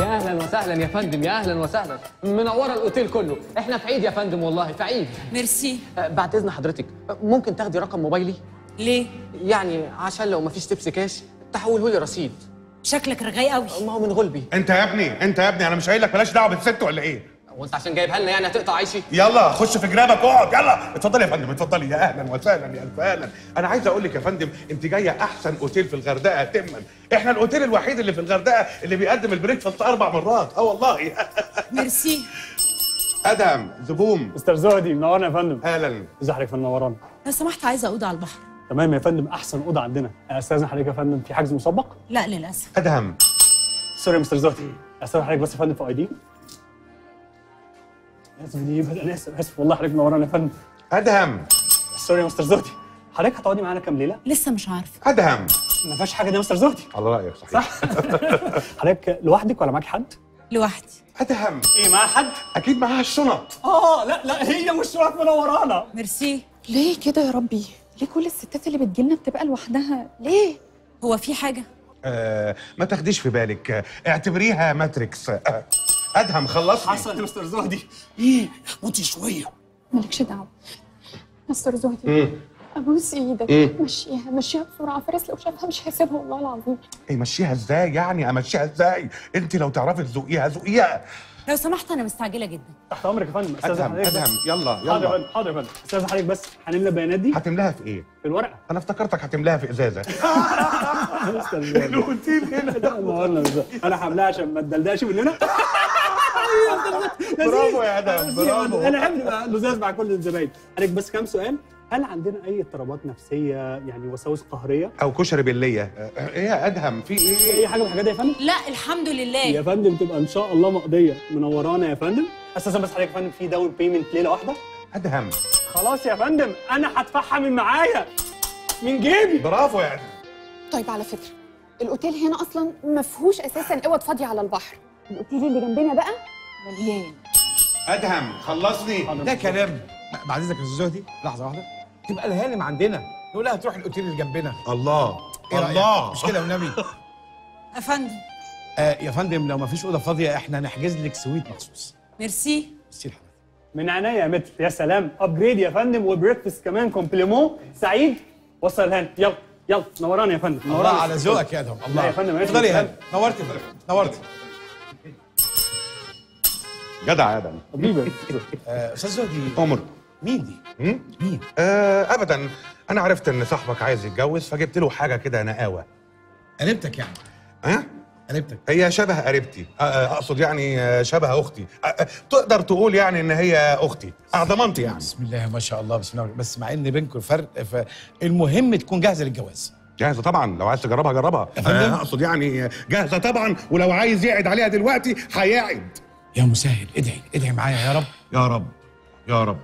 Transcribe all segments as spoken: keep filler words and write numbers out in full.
يا اهلا وسهلا يا فندم، يا اهلا وسهلا، منوره الاوتيل كله، احنا في عيد يا فندم والله، في عيد. ميرسي. بعد اذن حضرتك ممكن تاخدي رقم موبايلي؟ ليه؟ يعني عشان لو مفيش تبس كاش تحوله لي رصيد. شكلك رغاي قوي. ما هو من غلبي. انت يا ابني، انت يا ابني انا مش قايل لك بلاش دعوه بالست ولا ايه؟ وانت عشان جايبها لنا يعني هتقطع عيشي؟ يلا خش في جرابك اقعد. يلا اتفضلي يا فندم، اتفضلي. يا اهلا وسهلا يا الف اهلا. انا عايز اقول لك يا فندم انت جايه احسن اوتيل في الغردقه تماما. احنا الاوتيل الوحيد اللي في الغردقه اللي بيقدم البريكفاست اربع مرات. اه والله. ميرسي. ادهم زبوم. مستر زهدي منورنا يا فندم. اهلا. ازي حضرتك يا فندم؟ منورانا. لو سمحت عايزه اوضه على البحر. تمام يا فندم، احسن اوضه عندنا. استاذن حضرتك يا فندم في حجز مسبق؟ لا للاسف. ادهم. سوري يا مستر زهدي، استاذن حضرتك بس يا فندم في اي دي. اسف دي، انا اسف اسف والله. حضرتك منورانا يا فندم. ادهم. سوري يا مستر زهدي، حضرتك هتقعدي معانا كام ليله؟ لسه مش عارفه. ادهم. ما فيهاش حاجه دي يا مستر زهدي. على رايك صحيح. صح. حضرتك لوحدك ولا معاك حد؟ لوحدي. ادهم. ايه معاها حد؟ اكيد معاها الشنط. اه لا لا هي والشنط منورانا. ميرسي. ليه كده يا ربي؟ ليه كل الستات اللي بتجيلنا بتبقى لوحدها؟ ليه؟ هو في حاجه؟ آه ما تاخديش في بالك، اعتبريها ماتريكس. آه. ادهم خلصني. حصل يا مستر زهدي. ايه موتي شويه. مالكش دعوه مستر زهدي. ابوس ايدك. مم. مشيها مشيها بسرعه، فارس لو شافها مش هيسيبها والله العظيم. ايه مشيها ازاي يعني؟ امشيها ازاي؟ انت لو تعرفي تزقيها زقيها. لو سمحت انا مستعجله جدا. تحت امرك يا فندم. استاذ ادهم ادهم يلا يلا. حاضر يا فندم حاضر يا فندم. استاذ حضرتك بس هنملى البيانات دي. هتملاها في ايه؟ في الورقه. انا افتكرتك هتملاها في ازازه. الاوتيل هنا ده انا هملاها عشان ما تدلدقش مننا. برافو يا ادهم برافو. انا احب نبقى لزاز مع كل الزباين. حضرتك بس كام سؤال. هل عندنا اي اضطرابات نفسيه يعني وساوس قهريه او كشري بالليه؟ ايه يا ادهم في ايه؟ اي حاجه من الحاجات دي يا فندم؟ لا الحمد لله يا فندم، تبقى ان شاء الله مقضيه. منورانا يا فندم. اساسا بس حضرتك يا فندم في داون بيمنت ليله واحده. ادهم خلاص يا فندم انا هدفعها من معايا من جيبي. برافو يا ادهم. طيب على فكره الاوتيل هنا اصلا ما فيهوش اساسا اوض فاضيه على البحر. الاوتيل اللي جنبنا بقى مليان. ادهم خلصني. ده كلام. بعد اذنك يا استاذ زهدي لحظه واحده، تبقى الهانم عندنا نقول لها تروح الاوتيل اللي جنبنا. الله الله مش كده والنبي يا فندم. آه يا فندم لو ما فيش اوضه فاضيه احنا هنحجز لك سويت مخصوص. ميرسي. ميرسي لحضرتك. من عينيا يا متر. يا سلام، ابجريد يا فندم وبريكفاست كمان كومبليمون. سعيد وصل الهانم. يلا يلا نورانا يا فندم. نورانا الله على ذوقك يا ادهم. الله يا فندم. اتفضلي يا هانم. نورتي يا فندم نورتي. جدع يا ادهم حبيبي. استاذ زهدي عمر مين دي؟ مم؟ مين؟ آه ابدا، انا عرفت ان صاحبك عايز يتجوز فجبت له حاجه كده نقاوه. قريبتك يعني؟ ها؟ قريبتك؟ هي شبه قريبتي، اقصد يعني شبه اختي، تقدر تقول يعني ان هي اختي، اعضمانتي يعني. بسم الله ما شاء الله بسم الله، بس مع ان بينكم فرق فالمهم تكون جاهزه للجواز. جاهزه طبعا، لو عايز تجربها جربها. أه اقصد يعني جاهزه طبعا، ولو عايز يقعد عليها دلوقتي هيقعد. يا مسهل ادعي ادعي معايا يا رب يا رب يا رب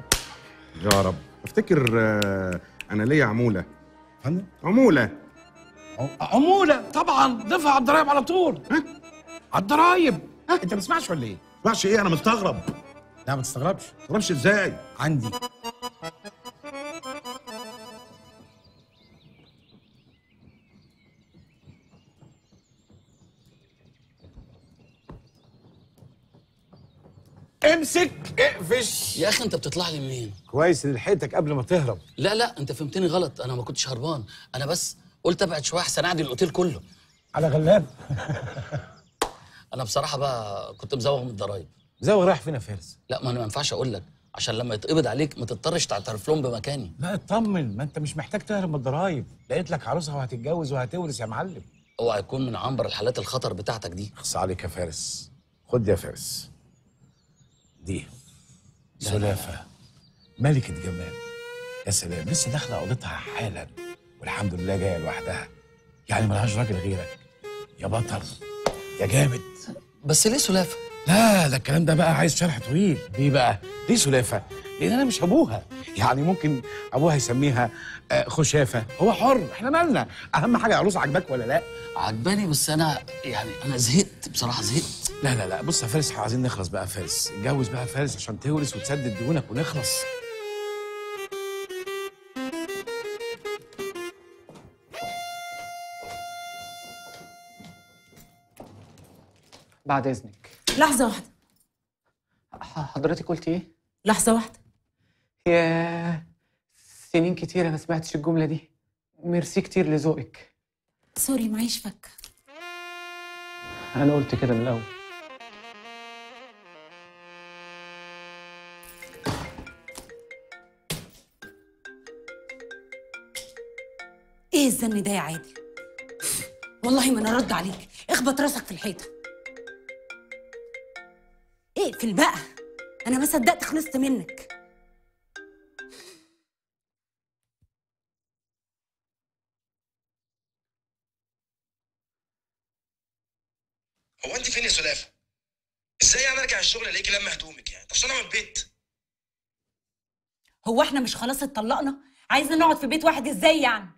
يا رب. افتكر انا ليا عموله فندم. عموله عموله طبعا دفع على الضرايب على طول. ها على الضرايب؟ انت ما بتسمعش ولا ايه؟ ما بسمعش ايه؟ انا مستغرب. لا ما تستغربش. ما تستغربش ازاي؟ عندي امسك اقفش. يا اخي انت بتطلع لي منين؟ كويس ان لحقتك قبل ما تهرب. لا لا انت فهمتني غلط، انا ما كنتش هربان، انا بس قلت ابعد شويه احسن اعدي الاوتيل كله. على غلاب. انا بصراحه بقى كنت مزوغ من الضرايب. مزوغ رايح فين يا فارس؟ لا ما انا ما ينفعش اقول لك عشان لما يتقبض عليك ما تضطرش تعترف لهم بمكاني. لا اطمن، ما انت مش محتاج تهرب من الضرايب، لقيت لك عروسها وهتتجوز وهتورث يا معلم. اوعى يكون من عنبر الحالات الخطر بتاعتك دي. اخص عليك يا فارس. خد يا فارس دي سلافة ملكة جمال. يا سلام لسه داخلة أوضتها حالا والحمد لله جاية لوحدها، يعني ملهاش راجل غيرك يا بطل يا جامد. بس ليه سلافة؟ لا ده الكلام ده بقى عايز شرح طويل. ليه بقى؟ ليه سلافة؟ لأن أنا مش أبوها، يعني ممكن أبوها يسميها خشافة، هو حر إحنا مالنا؟ أهم حاجة العروسة عجباك ولا لأ؟ عجباني بس أنا يعني أنا زهقت بصراحة زهقت. لا لا لا بص يا فارس عايزين نخلص بقى يا فارس، اتجوز بقى يا فارس عشان تورث وتسدد ديونك ونخلص. بعد إذنك. لحظة واحدة. حضرتك قلتي إيه؟ لحظة واحدة. ياه، سنين كتير أنا سمعتش الجملة دي. ميرسي كتير لذوقك. سوري، معيش فكة. أنا قلت كده من الأول. إيه الزن ده يا عادل؟ والله ما أنا رد عليك، اخبط راسك في الحيطة. اقفل بقى، أنا ما صدقت خلصت منك. هو أنت فين يا سلافة؟ إزاي يعني أرجع الشغل ألاقيكي لما هدومك يعني؟ طب أنا من البيت. هو إحنا مش خلاص اتطلقنا؟ عايزنا نقعد في بيت واحد إزاي يعني؟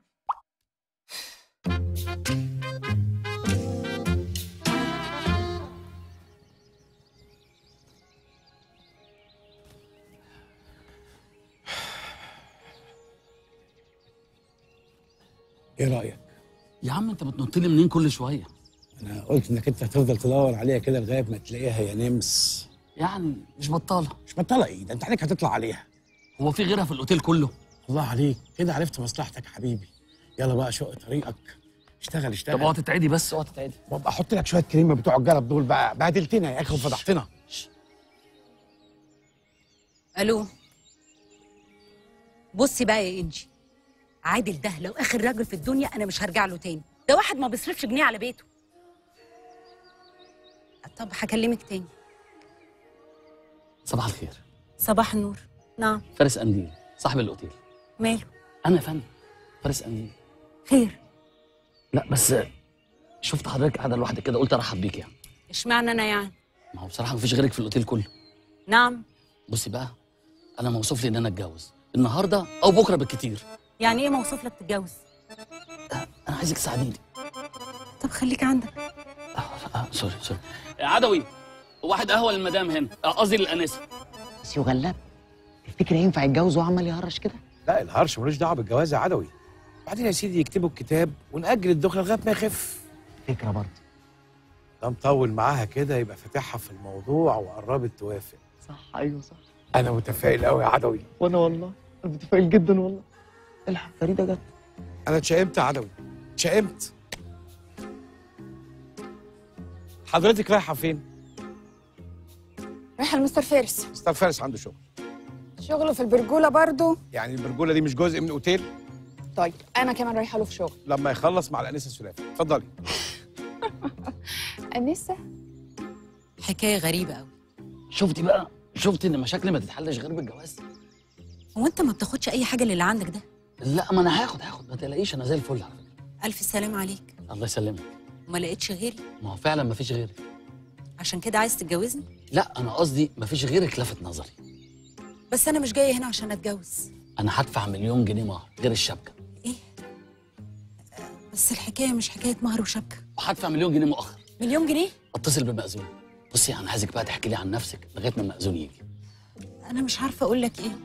ايه رايك؟ يا عم انت بتنطلي منين كل شويه؟ انا قلت انك انت هتفضل تدور عليها كده لغايه ما تلاقيها يا نمس. يعني مش بطاله. مش بطاله ايه؟ ده انت عليك هتطلع عليها. هو في غيرها في الاوتيل كله؟ الله عليك، كده عرفت مصلحتك يا حبيبي. يلا بقى شق طريقك، اشتغل اشتغل. طب اوعى تتعدي بس، اوعى تتعدي. وابقى احط لك شويه كريمه بتوع الجرب دول بقى، بهدلتنا يا اخي وفضحتنا. الو، بصي بقى يا انجي، عادل ده لو اخر راجل في الدنيا انا مش هرجع له تاني. ده واحد ما بيصرفش جنيه على بيته. طب هكلمك تاني. صباح الخير. صباح النور. نعم. فارس قنديل صاحب الاوتيل. ماله؟ انا يا فندم فارس قنديل. خير؟ لا بس شفت حضرتك قاعده لوحدك كده قلت ارحب بيك يعني. اشمعنى انا يعني؟ ما هو بصراحه مفيش غيرك في الاوتيل كله. نعم. بصي بقى، انا موصوف لي ان انا اتجوز النهارده او بكره بالكتير. يعني ايه موصوف لك تتجوز؟ انا عايزك تساعديني. طب خليك عندك. اه سوري سوري. عدوي، واحد قهوه للمدام هنا، قصدي للانسه. بس يا غلاب، تفتكر ينفع يتجوز وعمال يهرش كده؟ لا، الهرش ملوش دعوه بالجواز يا عدوي. بعدين يا سيدي يكتبوا الكتاب ونأجل الدخله لغايه ما يخف. فكره برضه. ده مطول معاها كده يبقى فاتحها في الموضوع وقربت توافق. صح، ايوه صح. انا متفائل قوي يا عدوي. وانا والله انا متفائل جدا والله. الحق فريده جت. انا اتشائمت يا عدوي، اتشائمت. حضرتك رايحه فين؟ رايحه لمستر فارس. مستر فارس عنده شغل. شغله في البرجوله برضه؟ يعني البرجوله دي مش جزء من اوتيل؟ طيب انا كمان رايحه له في شغل لما يخلص مع الانسه سلافه. اتفضلي. انسه؟ حكايه غريبه قوي. شفتي بقى؟ شفتي ان مشاكل ما تتحلش غير بالجواز؟ هو انت ما بتاخدش اي حاجه للي عندك ده؟ لا ما انا هاخد هاخد ما تلاقيش، انا زي الفل على فكره. الف سلام عليك. الله يسلمك. ما لقيتش غيري؟ ما هو فعلا ما فيش غيري. عشان كده عايز تتجوزني؟ لا انا قصدي ما فيش غيرك لفت نظري. بس انا مش جايه هنا عشان اتجوز. انا هدفع مليون جنيه مهر غير الشبكه. ايه؟ بس الحكايه مش حكايه مهر وشبكه. وهدفع مليون جنيه مؤخر. مليون جنيه؟ اتصل بالمأذون. بصي انا عايزك بقى تحكي لي عن نفسك لغايه ما المأذون يجي. انا مش عارفه اقول لك ايه.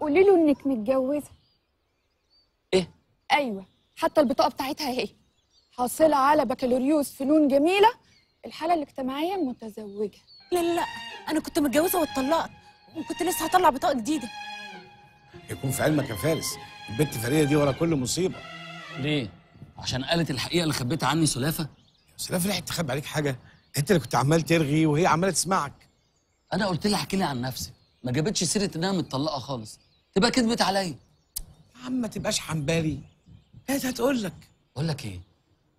قولي له انك متجوزه. ايه؟ ايوه، حتى البطاقه بتاعتها اهي، حاصله على بكالوريوس فنون جميله، الحاله الاجتماعيه المتزوجه. لا لا لا، انا كنت متجوزه واتطلقت وكنت لسه هطلع بطاقه جديده. يكون في علمك يا فارس، البت فريده دي ورا كل مصيبه. ليه؟ عشان قالت الحقيقه اللي خبيتها عني سلافه. سلافه لحقت تخبي عليك حاجه؟ انت اللي كنت عمال ترغي وهي عماله تسمعك. انا قلت لها احكي لي عن نفسك، ما جابتش سيره انها متطلقه خالص، تبقى كذبت عليا. يا عم ما تبقاش حنبالي، هات هتقول لك. اقول لك ايه؟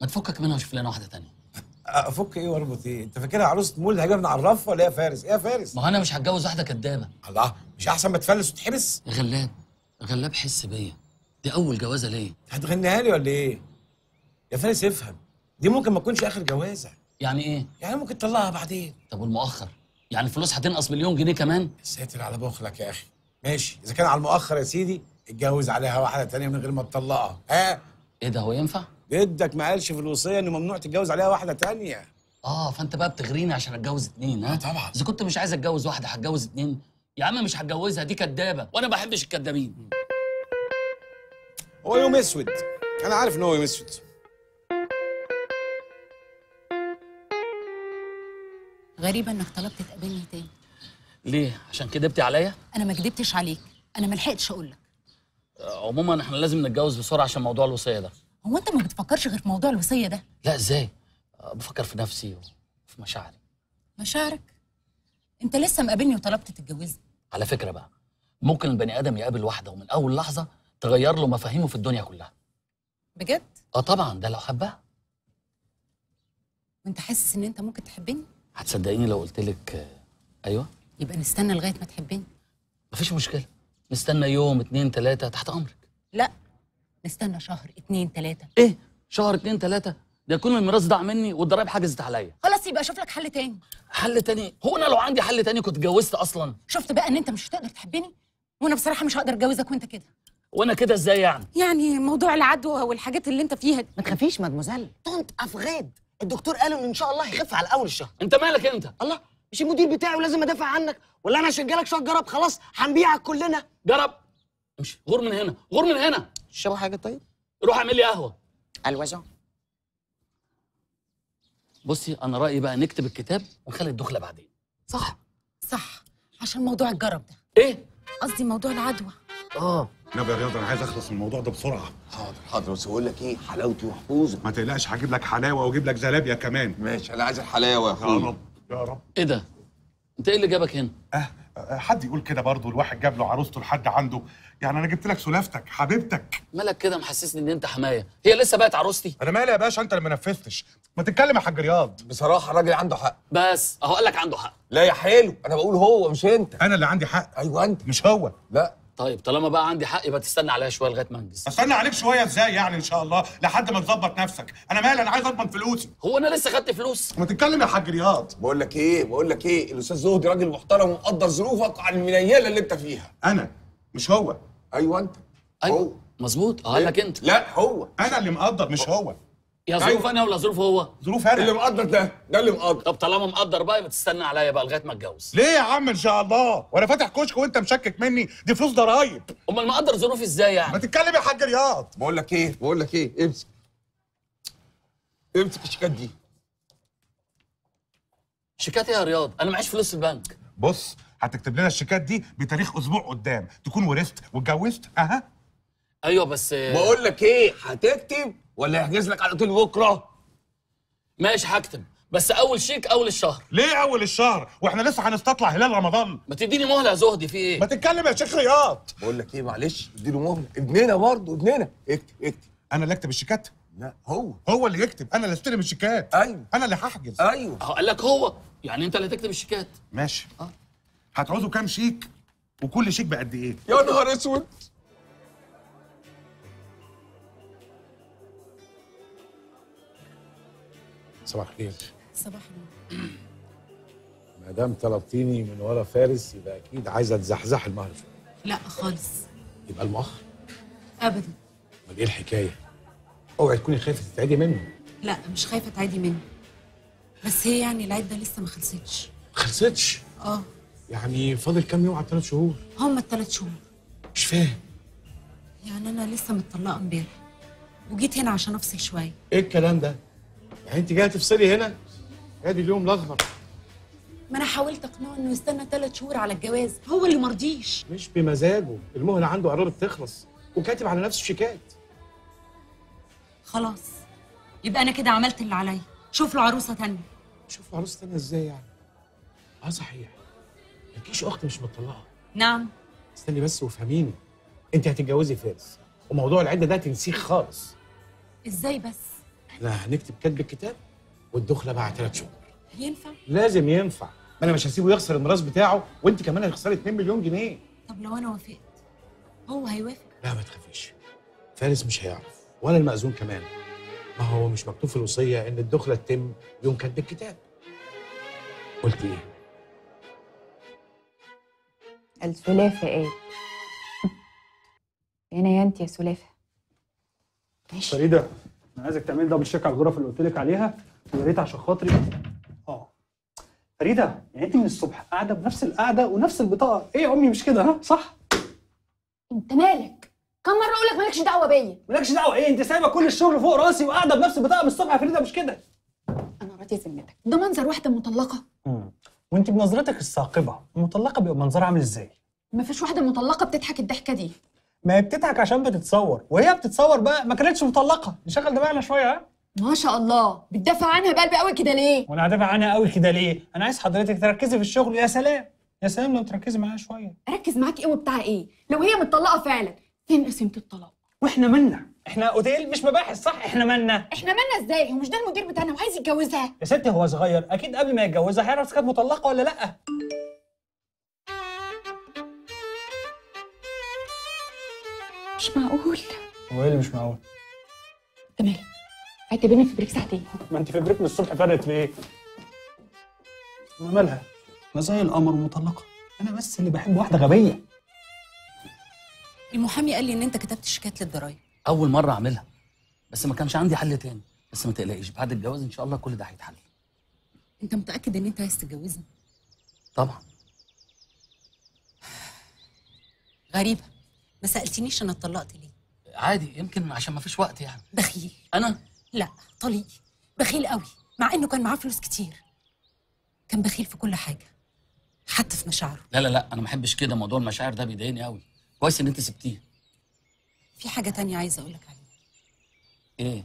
ما تفكك منها وشوف لنا واحده ثانيه. افك ايه واربط ايه؟ انت فاكرها عروسه مولد هجيبها من عرفها ولا ايه يا فارس؟ ايه يا فارس؟ ما هو انا مش هتجوز واحده كدابه. الله، مش احسن ما تفلس وتتحبس؟ يا غلاب يا غلاب حس بيا، دي اول جوازه ليا. هتغنيها لي ولا ايه؟ يا فارس افهم، دي ممكن ما تكونش اخر جوازه. يعني ايه؟ يعني ممكن تطلقها بعدين. طب والمؤخر؟ يعني الفلوس هتنقص مليون جنيه كمان؟ يا ساتر على بخلك يا اخي. ماشي، اذا كان على المؤخر يا سيدي اتجوز عليها واحده تانية من غير ما تطلقها. ها؟ ايه ده، هو ينفع؟ جدك ما قالش في الوصيه انه ممنوع تتجوز عليها واحده تانية. اه فانت بقى بتغريني عشان اتجوز اتنين؟ ها؟ طبعا. اذا كنت مش عايز اتجوز واحده هتجوز اتنين؟ يا عم مش هتجوزها، دي كدابه وانا ما بحبش الكدابين. هو يوم اسود، انا عارف ان هو يوم اسود. غريبة انك طلبت تقابلني تاني. ليه؟ عشان كدبتي عليا؟ انا ما كدبتش عليك، انا ما لحقتش اقول لك. عموما احنا لازم نتجوز بسرعة عشان موضوع الوصية ده. هو انت ما بتفكرش غير في موضوع الوصية ده؟ لا ازاي؟ بفكر في نفسي وفي مشاعري. مشاعرك؟ انت لسه مقابلني وطلبت تتجوزني. على فكرة بقى، ممكن البني آدم يقابل واحدة ومن أول لحظة تغير له مفاهيمه في الدنيا كلها. بجد؟ اه طبعا، ده لو حبها. وانت حاسس ان انت ممكن تحبني؟ هتصدقيني لو قلت لك ايوه؟ يبقى نستنى لغايه ما تحبني. مفيش مشكله، نستنى يوم اتنين تلاته، تحت امرك. لا، نستنى شهر اتنين تلاته. ايه؟ شهر اتنين تلاته؟ ده يكون الميراث ضاع مني والضرايب حجزت عليا. خلاص يبقى اشوف لك حل تاني. حل تاني؟ هو انا لو عندي حل تاني كنت اتجوزت اصلا؟ شفت بقى ان انت مش هتقدر تحبني؟ وانا بصراحه مش هقدر اتجوزك وانت كده. وانا كده ازاي يعني؟ يعني موضوع العدوى والحاجات اللي انت فيها. ما تخافيش مدموزيل، طنط افغاد الدكتور قالوا ان ان شاء الله هيخف على اول الشهر. انت مالك انت؟ الله، مش المدير بتاعي ولازم ادافع عنك؟ ولا انا هشجلك شويه جرب خلاص هنبيعك كلنا. جرب؟ امشي غور من هنا، غور من هنا. تشربوا حاجه طيب؟ روح اعمل لي قهوه. الوزع. بصي انا رايي بقى نكتب الكتاب ونخلي الدخله بعدين. صح؟ صح، عشان موضوع الجرب ده. ايه؟ قصدي موضوع العدوى. اه نبي يا رياض، انا عايز اخلص من الموضوع ده بسرعه. حاضر حاضر، بس بقول لك ايه، حلاوتي محفوظه. ما تقلقش، هجيب لك حلاوه واجيب لك زلابيه كمان. ماشي، انا عايز الحلاوه يا اخويا. يا رب يا رب. ايه ده؟ انت ايه اللي جابك هنا؟ اه, أه حد يقول كده برضه، الواحد جاب له عروسته لحد عنده، يعني انا جبت لك سلافتك حبيبتك. مالك كده محسسني ان انت حمايه؟ هي لسه بقت عروستي؟ انا مالي يا باشا، انت اللي ما نفذتش. ما تتكلم يا حاج رياض. بصراحه الراجل عنده حق. بس اهو قال لك عنده حق. لا يا حلو، انا بقول هو مش انت. انا اللي عندي حق. ايوه انت، مش هو. لا طيب، طالما بقى عندي حق يبقى تستنى عليا شويه لغايه ما انجز. استنى عليك شويه ازاي يعني؟ ان شاء الله لحد ما تظبط نفسك. انا مالي، انا عايز اضمن فلوسي. هو انا لسه خدت فلوس؟ ما تتكلم يا حاج رياض. بقول لك ايه، بقول لك ايه، الاستاذ زهدي راجل محترم ومقدر ظروفك على المنيله اللي انت فيها. انا مش هو. ايوه انت. ايوه هو. مظبوط، قال لك انت. لا هو، انا اللي مقدر مش هو. يا ظروف أيوة. انا ولا ظروف هو؟ ظروف انا اللي مقدر. ده ده اللي مقدر. طب طالما مقدر بقى يبقى تستنى عليا بقى لغايه ما اتجوز. ليه يا عم؟ ان شاء الله. وانا فاتح كشك وانت مشكك مني؟ دي فلوس ضرايب. امال مقدر ظروفي ازاي يعني؟ ما تتكلم يا حاج رياض. بقول لك ايه، بقول لك ايه، امسك امسك الشيكات دي. شيكات ايه يا رياض؟ انا معيش فلوس في البنك. بص، هتكتب لنا الشيكات دي بتاريخ اسبوع قدام، تكون ورثت واتجوزت. اها ايوه بس بقول لك ايه، هتكتب ولا يحجز لك على طول بكره؟ ماشي هكتب، بس اول شيك اول الشهر. ليه اول الشهر واحنا لسه هنستطلع هلال رمضان؟ ما تديني مهله يا زهدي، في ايه؟ ما تتكلم يا شيخ رياض. بقول لك ايه، معلش اديله مهله، ابننا برضه ابننا. اكتب اكتب. انا اللي اكتب الشيكات؟ لا هو هو اللي يكتب. انا اللي استلم الشيكات. ايوه انا اللي هحجز. ايوه قال لك هو، يعني انت اللي تكتب الشيكات. ماشي. اه هتعوزوا كام شيك وكل شيك بقد ايه؟ يا نهار اسود. صباح الخير. صباح النور. ما دام طلبتيني من ورا فارس يبقى اكيد عايزه تزحزح المهر شويه. لا خالص. يبقى المؤخر؟ ابدا. امال ايه الحكايه؟ اوعي تكوني خايفه تتعدي منه. لا مش خايفه اتعدي منه، بس هي يعني العده لسه ما خلصتش. ما خلصتش؟ اه يعني فاضل كام يوم على الثلاث شهور؟ هم الثلاث شهور. مش فاهم. يعني انا لسه متطلقه امبارح وجيت هنا عشان افصل شويه. ايه الكلام ده؟ يعني انت جايه تفصلي هنا؟ ادي اليوم الاخضر. ما انا حاولت اقنعه انه يستنى ثلاث شهور على الجواز، هو اللي مرضيش. مش بمزاجه، المهله عنده قربت تخلص وكاتب على نفسه شيكات. خلاص يبقى انا كده عملت اللي عليا. شوف له عروسه ثانيه. شوف له عروسه ثانيه ازاي يعني؟ اه صحيح، مالكيش اخت مش مطلقه؟ نعم. استني بس وافهميني، انت هتتجوزي فارس وموضوع العده ده تنسيخ خالص. ازاي بس؟ احنا هنكتب كاتب الكتاب والدخله بعد ثلاث شهور. ينفع؟ لازم ينفع، ما انا مش هسيبه يخسر الميراث بتاعه وانت كمان هتخسري اتنين مليون جنيه. طب لو انا وافقت هو هيوافق؟ لا ما تخافيش، فارس مش هيعرف ولا المأذون كمان. ما هو مش مكتوب في الوصيه ان الدخله تتم يوم كاتب الكتاب. قلت ايه؟ السلافه. ايه؟ هنا يا انت يا سلافه. ماشي فريده، أنا عايزك تعمل دبل شيك على الغرف اللي قلت لك عليها، ويا ريت عشان خاطري. اه فريده، يعني انت من الصبح قاعده بنفس القعده ونفس البطاقه، ايه يا امي مش كده؟ ها صح؟ انت مالك؟ كم مره اقول لك مالكش دعوه بيا؟ مالكش دعوه ايه؟ انت سايبه كل الشغل فوق راسي وقاعده بنفس البطاقه من الصبح يا فريده مش كده؟ انا دلوقتي ذمتك ده منظر واحده مطلقه؟ امم وانت بنظرتك الثاقبه المطلقه بيبقى منظرها عامل ازاي؟ مفيش واحده مطلقه بتضحك الضحكه دي. ما هي بتضحك عشان بتتصور، وهي بتتصور بقى ما كانتش مطلقه. نشغل دماغنا شويه. ها ما شاء الله، بتدافع عنها بقلب قوي كده ليه؟ وانا هدافع عنها قوي كده ليه؟ انا عايز حضرتك تركزي في الشغل. يا سلام يا سلام لو تركزي معايا شويه. اركز معاك ايه وبتاع ايه؟ لو هي متطلقه فعلا فين قسيمه الطلاق؟ واحنا مالنا؟ احنا اوتيل مش مباحث صح؟ احنا مالنا؟ احنا مالنا ازاي؟ هو مش ده المدير بتاعنا وعايز يتجوزها؟ يا ستي هو صغير اكيد قبل ما يتجوزها هيعرف كانت مطلقه ولا لا. مش معقول. هو ايه اللي مش معقول؟ تمام هتقابلني في بريك ساعتين. ما انت في بريك من الصبح فرقت في ايه؟ ما مالها؟ ما زي القمر مطلقه. انا بس اللي بحب واحده غبيه. المحامي قال لي ان انت كتبت شكاية للضرايب. اول مره اعملها بس ما كانش عندي حل تاني. بس ما تقلقيش بعد الجواز ان شاء الله كل ده هيتحل. انت متاكد ان انت عايز تتجوزني؟ طبعا. غريبه ما سالتنيش انا اتطلقت ليه. عادي يمكن عشان ما فيش وقت يعني. بخيل. انا لا طليقي بخيل قوي مع انه كان معاه فلوس كتير. كان بخيل في كل حاجه حتى في مشاعره. لا لا لا انا ما احبش كده. موضوع المشاعر ده بيضايقني قوي. كويس ان انت سبتيه. في حاجه تانية عايزه اقول لك عليها. ايه؟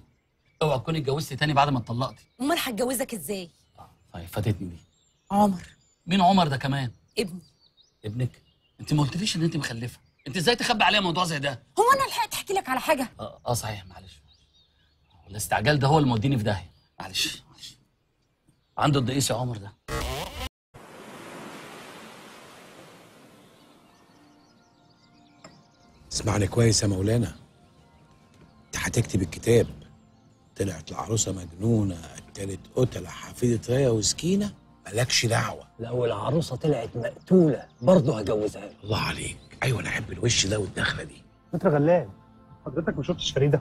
اوعى تكوني اتجوزتي تاني بعد ما اتطلقتي. امال هتجوزك ازاي؟ اه طيب فاتتني دي. عمر. مين عمر ده كمان؟ ابني. ابنك؟ انت ما قلتليش ان انت مخلفه. انت ازاي تخبي عليا موضوع زي ده؟ هو انا لحقت احكي لك على حاجه؟ اه اه صحيح معلش. الاستعجال ده هو اللي موديني في داهيه. معلش معلش. عنده قد ايه يا عمر ده؟ اسمعني كويس يا مولانا. انت هتكتب الكتاب. طلعت العروسه مجنونه، قتلت قتله، حفيده ريا وسكينه، مالكش دعوه. لو العروسه طلعت مقتوله برضه هجوزها لك. الله عليك، ايوه انا احب الوش ده والدخله دي. متر غلاب، حضرتك ما شفتش فريده؟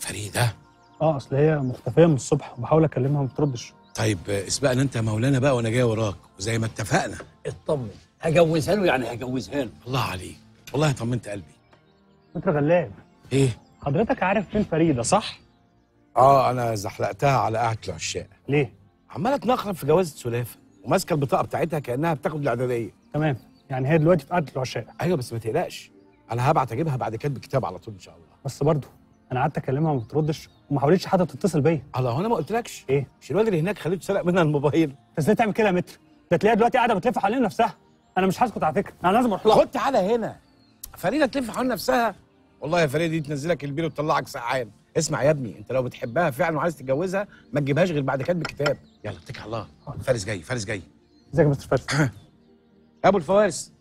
فريده؟ اه اصل هي مختفيه من الصبح وبحاول اكلمها ما بتردش. طيب اسبقنا انت يا مولانا بقى وانا جاي وراك، وزي ما اتفقنا. اطمن، هجوزها له يعني هجوزها له. الله عليك، والله طمنت قلبي. متر غلاب ايه؟ حضرتك عارف فين فريده صح؟ اه انا زحلقتها على قاعه العشاق. ليه؟ عماله تنخرب في جوازه سلافه وماسكه البطاقه بتاعتها كانها بتاخد الاعداديه. تمام يعني هي دلوقتي في قاعه العشاق. ايوه بس ما تقلقش انا هبعت اجيبها بعد كاتب الكتاب على طول ان شاء الله. بس برضه انا قعدت اكلمها وما بتردش وما حاولتش حتى تتصل بيا. الله هو انا ما قلتلكش؟ ايه؟ مش الواد اللي هناك خليته سرق منها الموبايل؟ انت ازاي تعمل كده يا متر؟ ده تلاقيها دلوقتي قاعده بتلف حوالين نفسها. انا مش هسكت على فكره، انا لازم اروح لها. خد تعالى هنا. فريده تلف حول نفسها؟ والله يا فريده دي تنزلك البير وتطلعك سقعان. اسمع يا ابني انت لو بتحبها فعلا وعايز تتجوزها ما تجيبهاش غير بعد كاتب الكتاب. يلا اتكل على الله. فارس جاي. فارس جاي. ازيك يا مستر فارس؟ ابو الفوارس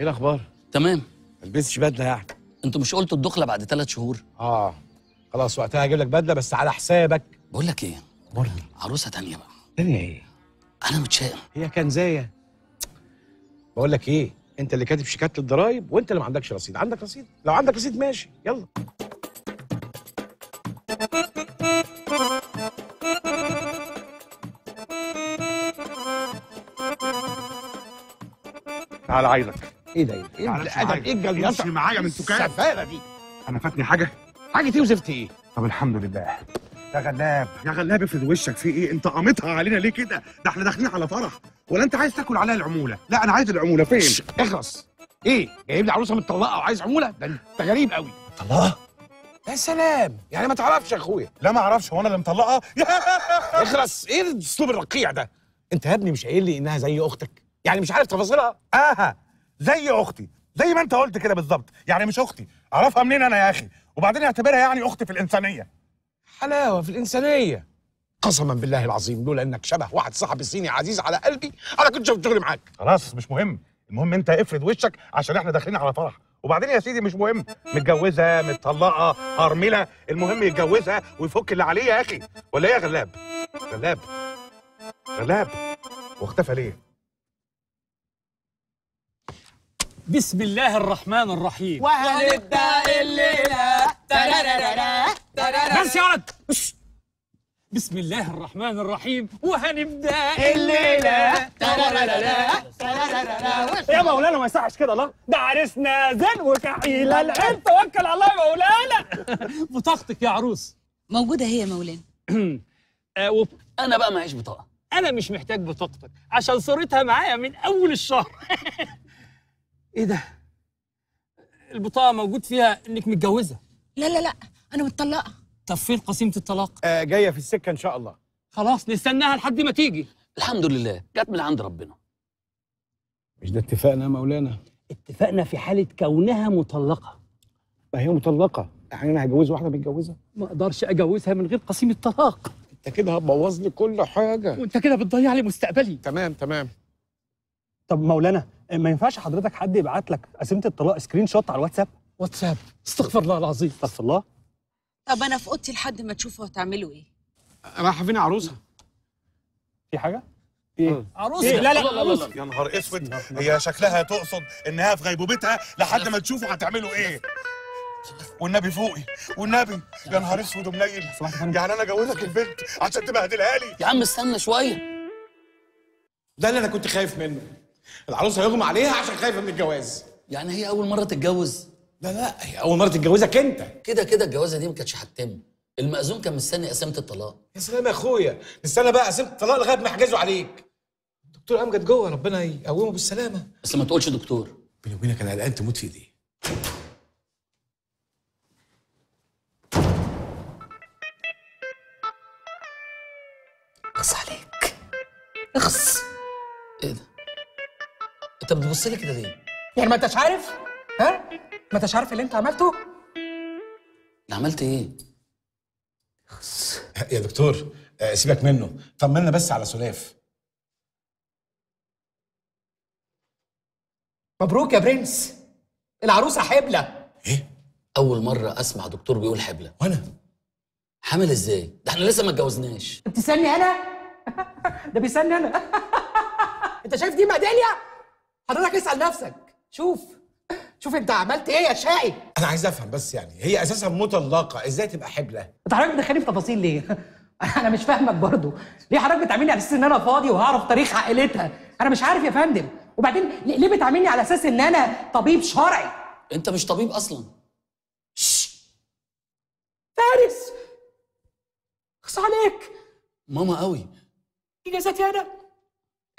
ايه الاخبار؟ تمام. ما تلبسش بدله يعني. انتوا مش قلتوا الدخله بعد ثلاث شهور؟ اه خلاص وقتها هجيب لك بدله بس على حسابك. بقول لك ايه؟ بقول لك عروسه ثانيه بقى. ثانيه ايه؟ انا متشائم. هي كان زيها. بقول لك ايه؟ انت اللي كاتب شيكات للضرايب وانت اللي ما عندكش رصيد. عندك رصيد؟ لو عندك رصيد ماشي يلا. تعالى عايزك. ايه ده ايه ده؟ الادب ايه الجلطه؟ امشي معايا من سكان السفاله دي. انا فاتني حاجه؟ حاجه ايه وزفت ايه؟ طب الحمد لله. يا غلاب يا غلاب افرد وشك في ايه؟ انت قامتها علينا ليه كده؟ ده احنا داخلين على فرح. ولا انت عايز تاكل عليها العموله؟ لا انا عايز العموله فين؟ اخلص. ايه؟ جايب لي عروسه متطلقه وعايز عموله؟ ده انت غريب قوي. مطلقه؟ يا سلام يعني ما تعرفش يا اخويا. لا ما اعرفش. هو انا اللي مطلقه؟ اخلص. ايه الاسلوب الرقيع ده؟ انت يا ابني مش قايل لي انها زي اختك؟ يعني مش عارف تفاصيلها؟ اه زي اختي زي ما انت قلت كده بالظبط. يعني مش اختي اعرفها منين انا يا اخي؟ وبعدين اعتبرها يعني اختي في الانسانيه. حلاوه في الانسانيه. قسما بالله العظيم لولا انك شبه واحد صاحبي صيني عزيز على قلبي انا كنت شفت شغلي معاك. خلاص مش مهم. المهم انت افرد وشك عشان احنا داخلين على فرح. وبعدين يا سيدي مش مهم متجوزه متطلقه ارمله. المهم يتجوزها ويفك اللي عليه يا اخي. ولا ايه يا غلاب؟ غلاب غلاب واختفى ليه؟ بسم الله الرحمن الرحيم. وهنبدا الليله ترارارا ترارارا. بس يا ولد. بسم الله الرحمن الرحيم وهنبدا الليله ترارارا ترارارا. يا مولانا ما يصحش كده. الله ده عريسنا زن وكحيل. العين توكل على الله يا مولانا. بطاقتك يا عروس موجوده هي يا مولانا. آه وف... انا بقى معيش بطاقه. انا مش محتاج بطاقتك عشان صورتها معايا من اول الشهر. ايه ده؟ البطاقه موجود فيها انك متجوزه. لا لا لا انا متطلقه. طب فين قسيمه الطلاق؟ آه جايه في السكه ان شاء الله. خلاص نستناها لحد ما تيجي. الحمد لله جت من عند ربنا. مش ده اتفاقنا يا مولانا؟ اتفقنا في حاله كونها مطلقه. ما هي مطلقه، يعني انا هجوز واحده متجوزه؟ ما اقدرش اجوزها من غير قسيمه الطلاق. انت كده هتبوظ لي كل حاجه، وانت كده بتضيع لي مستقبلي. تمام تمام. طب مولانا ما ينفعش حضرتك حد يبعت لك قسيمه الطلاق سكرين شوت على الواتساب؟ واتساب؟ استغفر الله العظيم. استغفر الله. طب انا في اوضتي لحد ما تشوفوا هتعملوا ايه. رايحه فين عروسها؟ في حاجه؟ ايه؟ عروسه. إيه؟ لا لا عروسه. يا نهار اسود، هي شكلها تقصد انها في غيبوبتها لحد ما تشوفوا هتعملوا ايه. والنبي فوقي والنبي، يا نهار اسود ومنيل، يعني انا اجوزك البنت عشان تبهدلها لي؟ يا عم استنى شويه، ده اللي انا كنت خايف منه، العروسه هيغمى عليها عشان خايفه من الجواز. يعني هي اول مره تتجوز؟ لا لا هي اول مره تتجوزك انت. كده كده الجوازه دي ما كانتش هتتم، المأذون كان مستني قسيمه الطلاق. يا سلام يا اخويا، نستنى بقى قسيمه الطلاق لغايه ما يحجزوا عليك. دكتور امجد جوه، ربنا يقومه بالسلامه. بس ما تقولش دكتور، بيني وبينك انا قلقان تموت في ايديه. اخص عليك اخص. ايه ده؟ انت بتبص لي كده ليه؟ يعني ما انتش عارف؟ ها؟ ما انتش عارف اللي انت عملته؟ اللي عملت ايه؟ اخص يا دكتور سيبك منه، طمنا بس على سلاف. مبروك يا برنس، العروسه حبله. ايه؟ اول مره اسمع دكتور بيقول حبله. وانا حامل ازاي؟ ده احنا لسه ما اتجوزناش. انت بتستني انا؟ ده بيستني انا. انت شايف دي ميداليه؟ حضرتك اسال نفسك، شوف شوف انت عملت ايه يا شقي؟ انا عايز افهم بس، يعني هي اساسا مطلقه، ازاي تبقى حبله؟ انت حضرتك بتدخلني في تفاصيل ليه؟ انا مش فاهمك برضه، ليه حضرتك بتعاملني على اساس ان انا فاضي وهعرف تاريخ عائلتها؟ انا مش عارف يا فندم، وبعدين ليه بتعاملني على اساس ان انا طبيب شرعي؟ انت مش طبيب اصلا. شش. فارس اخص عليك ماما قوي. دي جزاتي انا،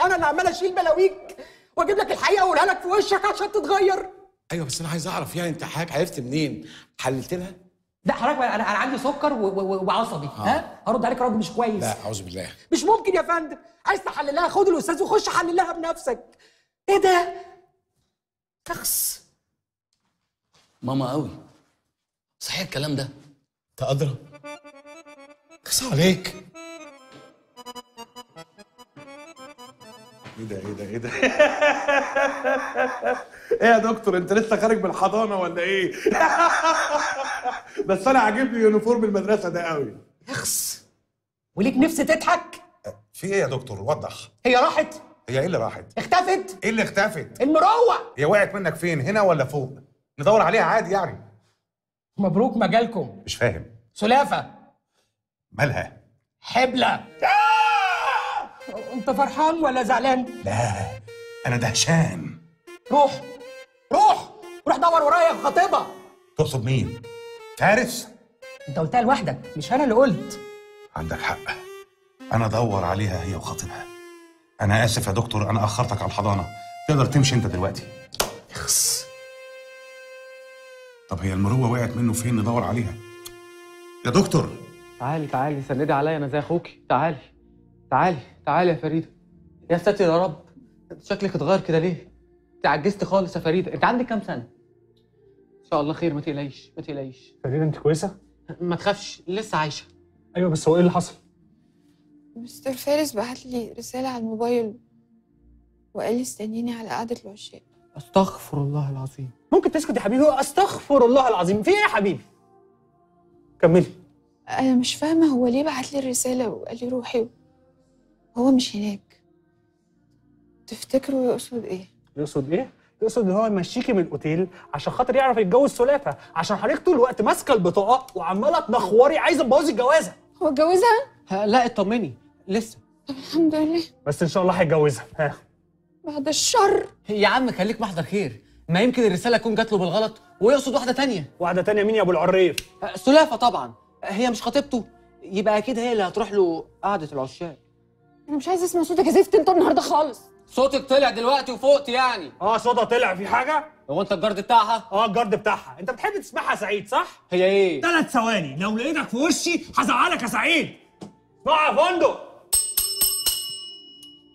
انا اللي عمال اشيل بلاويك واجيب لك الحقيقه واقولها لك في وشك عشان تتغير. ايوه بس انا عايز اعرف، يعني انت حضرتك عرفت منين؟ حللت لها؟ لا حضرتك انا انا عندي سكر وعصبي. آه. ها هرد عليك راجل مش كويس. لا اعوذ بالله. مش ممكن يا فندم، عايز تحللها خد الاستاذ وخش حللها بنفسك. ايه ده؟ اخص ماما قوي. صحيح الكلام ده؟ انت قادره؟ اخص عليك. ايه ده ايه ده ايه ده؟ ايه يا دكتور انت لسه خارج من الحضانه ولا ايه؟ بس انا عاجبني يونيفورم المدرسه ده قوي. اخص وليك نفس تضحك؟ في ايه يا دكتور؟ وضح. هي راحت؟ هي ايه اللي راحت؟ اختفت؟ ايه اللي اختفت؟ المروه. هي وقعت منك فين؟ هنا ولا فوق؟ ندور عليها عادي يعني. مبروك مجالكم. مش فاهم. سلافه. مالها؟ حبله. انت فرحان ولا زعلان؟ لا انا دهشان. روح روح روح دور ورايا الخطيبه. تقصد مين؟ فارس؟ انت قلتها لوحدك مش انا اللي قلت. عندك حق، انا ادور عليها هي وخطيبها. انا اسف يا دكتور انا اخرتك على الحضانه، تقدر تمشي انت دلوقتي. اخص. طب هي المروه وقعت منه فين؟ ندور عليها يا دكتور. تعالي تعالي سندي عليا انا زي اخوكي. تعالي تعالي تعالي يا فريده. يا ساتر يا رب شكلك اتغير كده ليه؟ انت عجزت خالص يا فريده. انت عندك كام سنه؟ ان شاء الله خير ما تقلقيش ما تقلقيش. فريده انت كويسه؟ ما تخافش لسه عايشه. ايوه بس هو ايه اللي حصل؟ مستر فارس بعت لي رساله على الموبايل وقال لي استنيني على قعده العشاء. استغفر الله العظيم. ممكن تسكت يا حبيبي؟ استغفر الله العظيم. في ايه يا حبيبي؟ كملي. انا مش فاهمه هو ليه بعت لي الرساله وقال لي روحي هو مش هناك. تفتكروا يقصد ايه؟ يقصد ايه؟ يقصد ان هو يمشيكي من الاوتيل عشان خاطر يعرف يتجوز سلافه، عشان حضرتك طول الوقت ماسكه البطاقه وعماله تنخوري عايزه تبوظي الجوازه. هو اتجوزها؟ لا اطمني لسه. طب الحمد لله. بس ان شاء الله هيتجوزها. ها بعد الشر يا عم خليك محضر خير، ما يمكن الرساله تكون جات له بالغلط ويقصد واحده ثانيه. واحده ثانيه مين يا ابو العريف؟ سلافه طبعا، هي مش خطيبته يبقى اكيد هي اللي هتروح له قعده العشاق. انا مش عايزه اسمع صوتك يا زفت انت النهارده خالص. صوتك طلع دلوقتي وفوقت يعني. اه صوتها طلع. في حاجه؟ هو انت الجرد بتاعها؟ اه الجرد بتاعها. انت بتحب تسمعها سعيد صح؟ هي ايه؟ ثلاث ثواني لو لقيتك في وشي هزعلك يا سعيد. اسمعها يا فندق.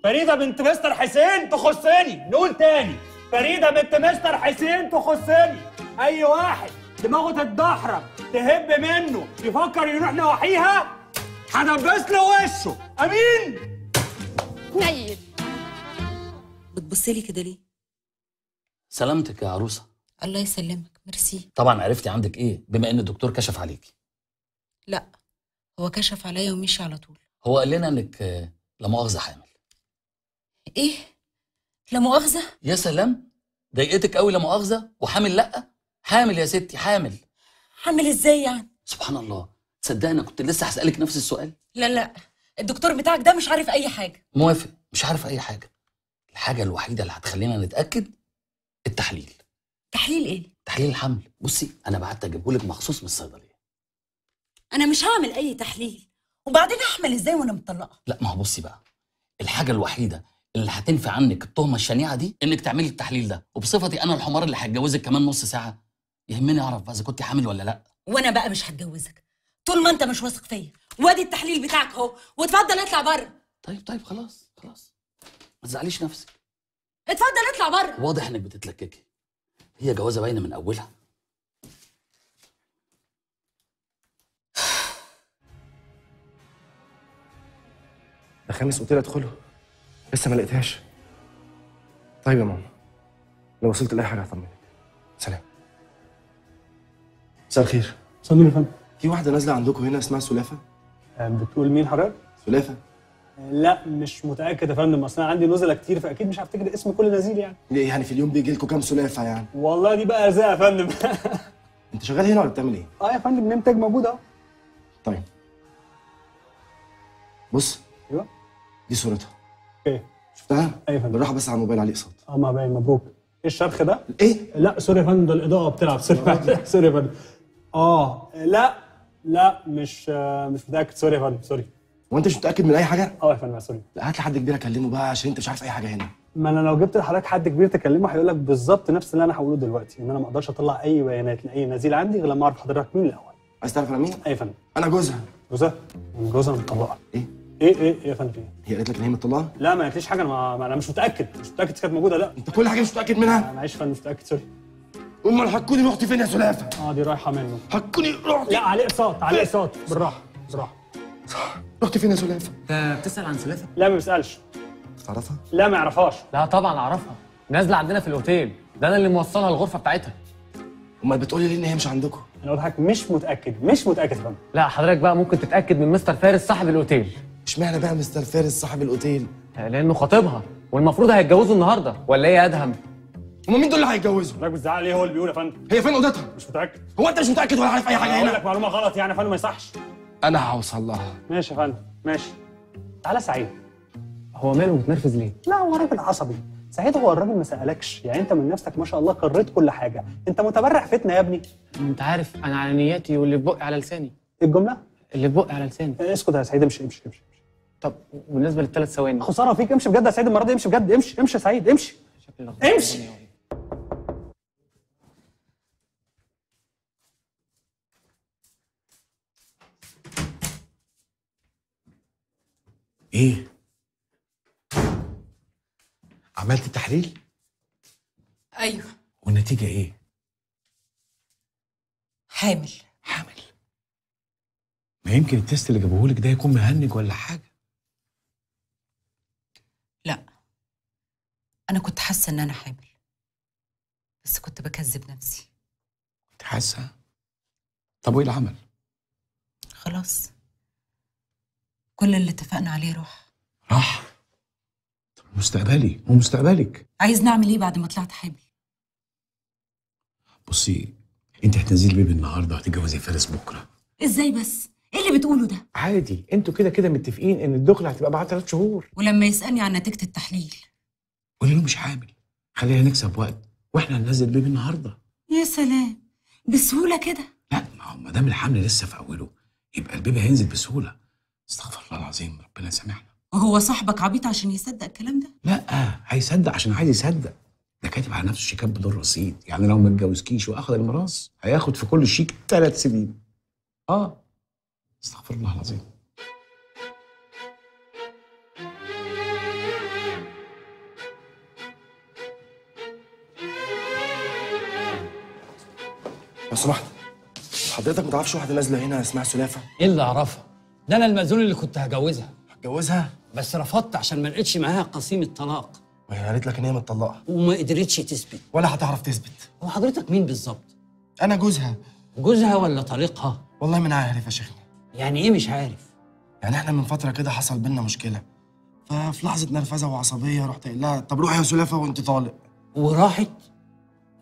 فريده بنت مستر حسين تخصني. نقول تاني، فريده بنت مستر حسين تخصني. اي واحد دماغه تتدحرج تهب منه يفكر يروح نواحيها هدبس له وشه. امين. نيل بتبصلي كده ليه؟ سلامتك يا عروسه. الله يسلمك. ميرسي. طبعا عرفتي عندك ايه بما ان الدكتور كشف عليكي. لا هو كشف عليا ومشي على طول. هو قال لنا انك لا مؤاخذه حامل. ايه؟ لا مؤاخذه؟ يا سلام، ضايقتك قوي. لا مؤاخذه وحامل؟ لا حامل يا ستي. حامل. حامل ازاي يعني؟ سبحان الله، تصدقي انا كنت لسه هسألك نفس السؤال. لا لا الدكتور بتاعك ده مش عارف اي حاجه. موافق، مش عارف اي حاجه. الحاجه الوحيده اللي هتخلينا نتاكد التحليل. تحليل ايه؟ تحليل الحمل. بصي انا بعت اجيبه لك مخصوص من الصيدليه. انا مش هعمل اي تحليل، وبعدين احمل ازاي وانا مطلقه؟ لا ما هو بصي بقى، الحاجه الوحيده اللي هتنفي عنك التهمه الشنيعه دي انك تعملي التحليل ده، وبصفتي انا الحمار اللي هتجوزك كمان نص ساعه يهمني اعرف بقى اذا كنت حامل ولا لا. وانا بقى مش هتجوزك طول ما انت مش واثق فيا. وادي التحليل بتاعك اهو، واتفضل اطلع بره. طيب طيب خلاص خلاص ما تزعليش نفسك. اتفضل اطلع بره. واضح انك بتتلككي، هي جوازه باينه من اولها. ده خامس اوتيل ادخله لسه ما لقيتهاش. طيب يا ماما لو وصلت لاي حاجه هطمنك. سلام. مساء الخير. مساء النور يا فندم. في واحده نازله عندكم هنا اسمها سلافه. بتقول مين حضرتك؟ سلافه. لا مش متاكد يا فندم، اصل انا عندي نزله كتير فاكيد مش هفتكر اسم كل نزيل يعني. ليه يعني في اليوم بيجي لكم كام سلافه يعني؟ والله دي بقى ارزاق يا فندم. انت شغال هنا ولا بتعمل ايه؟ اه يا فندم نمتج موجود اهو. طيب بص. ايوه دي صورتها. اوكي شفتها؟ ايوه يا فندم. بالراحه بس على الموبايل عليه صوت. اه ما باين. مبروك. ايه الشرخ ده؟ ايه؟ لا سوري يا فندم ده الاضاءه بتلعب. سوري سوري يا فندم. اه لا لا مش مش متاكد. سوري يا فندم سوري. هو انت مش متاكد من اي حاجه؟ اه يا فندم سوري. لا هات لي حد كبير اكلمه بقى عشان انت مش عارف اي حاجه هنا. ما انا لو جبت لحضرتك حد كبير تكلمه هيقول لك بالظبط نفس اللي انا هقوله دلوقتي، ان انا ما اقدرش اطلع اي بيانات لاي نزيل عندي غير لما اعرف حضرتك مين الاول. عايز تعرف انا مين؟ اي يا فندم. انا جوزها. جوزها؟ جوزها مطلقه. ايه؟ ايه ايه يا فندم؟ هي قالت لك ان هي مطلقه؟ لا ما قالتليش حاجه. انا انا مش متاكد، مش متاكد كانت موجوده. لا انت كل حاجه مش متاكد منها؟ معلش يا فندم مش متاكد سوري. امال هتكوني رحتي فين يا سلافه؟ اه دي رايحه منه. هتكوني رحتي؟ لا عليه اقساط عليه اقساط. بالراحه بالراحه. رحتي فين يا سلافه؟ انت بتسال عن سلافه؟ لا ما بسالش. تعرفها؟ لا ما يعرفهاش. لا طبعا اعرفها، نازله عندنا في الاوتيل، ده انا اللي موصلها الغرفه بتاعتها. امال بتقولي ليه ان هي مش عندكم؟ انا قلت لحضرتك مش متاكد، مش متاكد فندم. لا حضرتك بقى ممكن تتاكد من مستر فارس صاحب الاوتيل. اشمعنى بقى مستر فارس صاحب الاوتيل؟ لانه خطيبها والمفروض هيتجوزوا النهارده، ولا ايه يا ادهم؟ هما مين دول اللي هيتجوزوا؟ حضرتك بتزعق ليه؟ هو اللي بيقول يا فندم. هي فين اوضتها؟ مش متاكد. هو انت مش متاكد ولا عارف اي حاجه هنا؟ اقول لك معلومه غلط يعني يا فندم ما يصحش. انا هوصل لها. ماشي يا فندم ماشي. تعالى سعيد. هو ماله متنرفز ليه؟ لا هو راجل عصبي. سعيد هو الراجل ما سالكش، يعني انت من نفسك ما شاء الله قريت كل حاجه. انت متبرع فتنه يا ابني. انت عارف انا على نياتي واللي في بقي على لساني. ايه الجمله؟ اللي في بقي على لساني. اسكت يا سعيد. امشي امشي امشي. طب بالنسبه للثلاث ثواني؟ خساره فيك. امشي بجد يا سعيد المره دي. امشي بجد. امشي امشي يا سعيد امشي. امشي. ايه؟ عملت التحليل؟ ايوه. والنتيجة ايه؟ حامل. حامل. ما يمكن التست اللي جابهولك ده يكون مهنج ولا حاجة. لا أنا كنت حاسة إن أنا حامل، بس كنت بكذب نفسي. كنت حاسة؟ طب وإيه اللي عمل؟ خلاص كل اللي اتفقنا عليه راح. راح؟ طب مستقبلي ومستقبلك. عايز نعمل ايه بعد ما طلعت حامل؟ بصي انت هتنزلي بيبي النهارده وهتتجوزي فارس بكره. ازاي بس؟ ايه اللي بتقوله ده؟ عادي انتوا كده كده متفقين ان الدخله هتبقى بعد ثلاث شهور. ولما يسالني عن نتيجه التحليل قولي له مش حامل، خلينا نكسب وقت واحنا هننزل بيبي النهارده. يا سلام بسهوله كده؟ لا ما هو ما دام الحمل لسه في اوله يبقى البيبي هينزل بسهوله. استغفر الله العظيم، ربنا يسامحنا. هو صاحبك عبيط عشان يصدق الكلام ده؟ لا، هيصدق عشان عايز يصدق. ده كاتب على نفسه شيكات بدون رصيد، يعني لو ما اتجوزكيش واخد الميراث هياخد في كل شيك ثلاث سنين. اه استغفر الله العظيم. لو سمحت حضرتك ما تعرفش واحده نازله هنا اسمها سلافه؟ ايه اللي اعرفها؟ ده انا المأذون اللي كنت هجوزها. هتجوزها؟ بس رفضت عشان ما لقيتش معاها قسيم الطلاق. ما قالت لك ان هي متطلقه وما قدرتش تثبت. ولا هتعرف تثبت. هو حضرتك مين بالظبط؟ انا جوزها. جوزها ولا طليقها؟ والله ما انا عارف يا شيخنا. يعني ايه مش عارف؟ يعني احنا من فتره كده حصل بينا مشكله، ففي لحظه نرفزه وعصبيه رحت قايل لها طب روحي يا سلافه وانت طالق. وراحت؟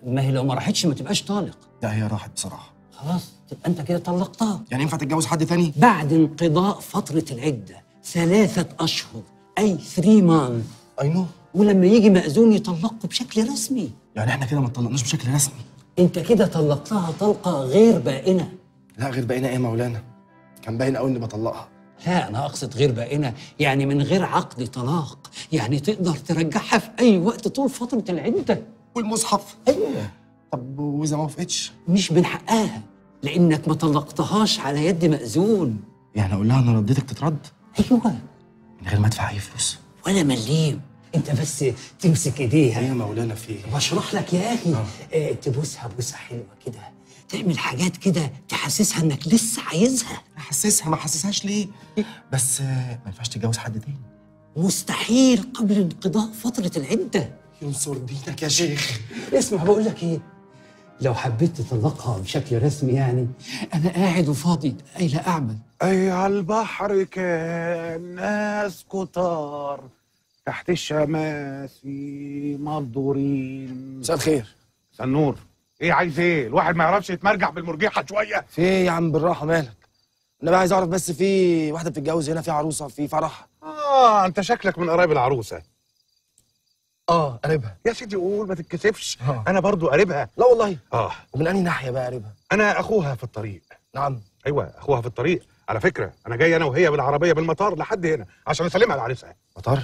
ما هي لو ما راحتش ما تبقاش طالق. لا هي راحت بصراحه. خلاص تبقى انت كده طلقتها. يعني ينفع تتجوز حد تاني؟ بعد انقضاء فتره العده ثلاثه اشهر، اي ثري مانث. اي نو. ولما يجي مأذون يطلقه بشكل رسمي. يعني احنا كده ما اتطلقناش بشكل رسمي. انت كده طلقتها طلقه غير بائنه. لا غير بائنه ايه يا مولانا؟ كان باين قوي اني بطلقها. لا انا اقصد غير بائنه يعني من غير عقد طلاق، يعني تقدر ترجعها في اي وقت طول فتره العده. والمصحف؟ ايوه. طب واذا ما وافقتش؟ مش من حقها لانك ما طلقتهاش على يد مأذون. يعني اقول لها انا رديتك تترد؟ ايوه. من غير ما ادفع اي فلوس ولا مليم. انت بس تمسك ايديها. ايه يا مولانا في ايه؟ بشرح لك يا اخي. آه. اه تبوسها بوسه حلوه كده، تعمل حاجات كده تحسسها انك لسه عايزها. احسسها؟ ما احسسهاش ليه؟ بس اه ما ينفعش تتجوز حد تاني. مستحيل قبل انقضاء فتره العده. ينصر دينك يا شيخ. اسمع بقول لك ايه؟ لو حبيت تطلقها بشكل رسمي يعني انا قاعد وفاضي قايله اعمل. اي على البحر كان ناس كتار تحت الشماسي مضورين. مساء الخير. مساء النور. ايه عايز ايه؟ الواحد ما يعرفش يتمرجح بالمرجيحه شويه. في ايه يا عم بالراحه مالك؟ انا بقى عايز اعرف بس في واحده بتتجوز هنا، في عروسه، في فرح. اه انت شكلك من قرايب العروسه. اه قريبها يا سيدي. قول ما تتكسفش. آه. انا برضو قريبها. لا والله. اه ومن انهي ناحيه بقى قريبها؟ انا اخوها في الطريق. نعم. ايوه اخوها في الطريق. على فكره انا جاي انا وهي بالعربيه بالمطار لحد هنا عشان اسلمها لعريسها. مطار؟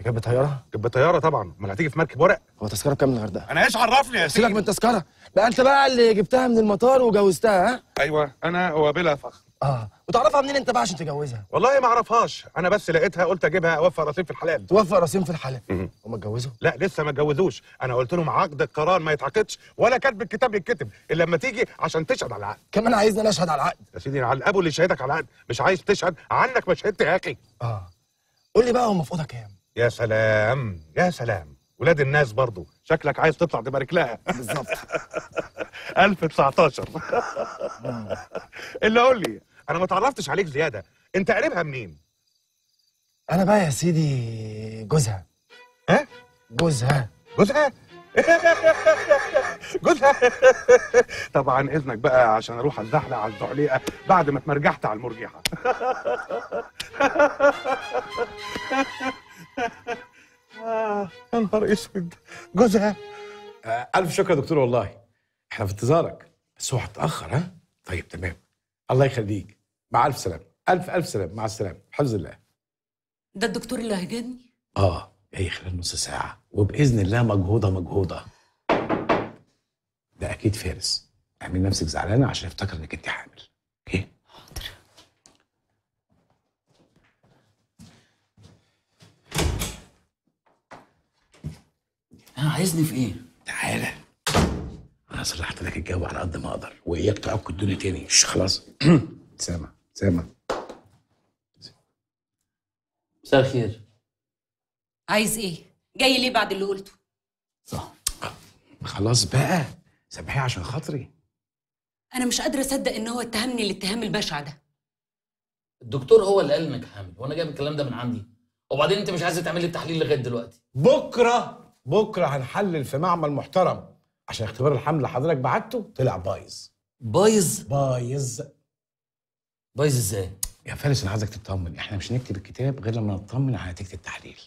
جاب طياره؟ جاب طياره طبعا. امال هتيجي في مركب ورق؟ هو تذكره بكام النهارده؟ انا ايش عرفني يا سيدي؟ سيبك من التذكره بقى، انت بقى اللي جبتها من المطار وجوزتها. ها؟ ايوه انا وبلا فخر. اه وتعرفها منين انت بقى عشان تجوزها؟ والله ما اعرفهاش، انا بس لقيتها قلت اجيبها اوفق رصيد في الحلال. توفق رصيد في الحلال. هم اتجوزوا؟ لا لسه ما اتجوزوش. انا قلت لهم عقد القرار ما يتعقدش ولا كاتب الكتاب يتكتب الا لما تيجي عشان تشهد على العقد. كمان عايزني انا اشهد على العقد؟ يا سيدي على الابو اللي شهدك على العقد، مش عايز تشهد عنك ما شهدت يا اخي. اه قول لي بقى هم مفقودها كام؟ يا سلام يا سلام، ولاد الناس برضو. شكلك عايز تطلع تبارك لها. بالظبط. ألف وتسعتاشر. اللي قول لي انا ما اتعرفتش عليك زياده، انت قريبها منين؟ انا بقى يا سيدي جوزها. ها؟ جوزها. جوزها؟ جوزها. طبعا اذنك بقى عشان اروح اتزحلق على الزحليقه بعد ما اتمرجحت على المرجحه. آه يا نهار اسود جوزها. آه ألف شكر يا دكتور، والله احنا في انتظارك بس هو هتأخر. ها؟ طيب تمام، الله يخليك، مع ألف سلامة. ألف ألف سلامة. مع السلامة، بحفظ الله. ده الدكتور اللي هجدني؟ آه جاي خلال نص ساعة وبإذن الله مجهودة مجهودة. ده أكيد فارس. اعمل نفسك زعلانة عشان افتكر إنك أنت حامل. أوكي؟ حاضر. عايزني في ايه؟ تعالى انا صلحت لك الجو على قد ما اقدر واياك تعك الدنيا تاني. شش خلاص. سامع سامع. مساء الخير. عايز ايه؟ جاي ليه بعد اللي قلته؟ صح. خلاص بقى سامحيه عشان خاطري. انا مش قادره اصدق ان هو اتهمني الاتهام البشع ده. الدكتور هو اللي قال انك حامل وانا جايب الكلام ده من عندي، وبعدين انت مش عايز تعمل لي التحليل لغايه دلوقتي. بكره بكره هنحلل في معمل محترم عشان اختبار الحمل اللي حضرتك بعته طلع بايظ. بايظ؟ بايظ. بايظ ازاي؟ يا فارس انا عايزك تطمن، احنا مش هنكتب الكتاب غير لما نطمن على نتيجه التحليل.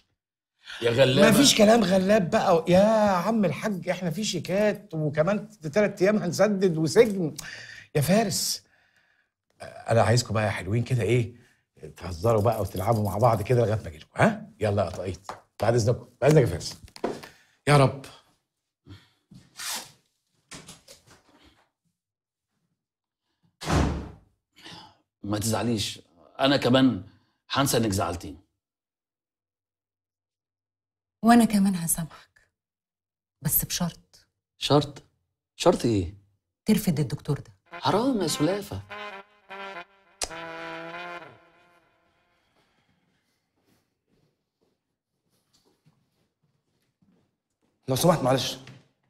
يا غلاب. مفيش كلام غلاب بقى يا عم الحاج، احنا في شيكات وكمان ثلاث ايام هنسدد وسجن يا فارس. انا عايزكم بقى يا حلوين كده ايه تهزروا بقى وتلعبوا مع بعض كده لغايه ما اجيلكم. ها يلا يا قطايط بعد اذنكم. بعد اذنك يا فارس. يا رب. ما تزعليش، انا كمان هنسى انك زعلتيني. وانا كمان هسامحك، بس بشرط. شرط؟ شرط ايه؟ ترفد الدكتور ده. حرام يا سلافة. لو سمحت معلش،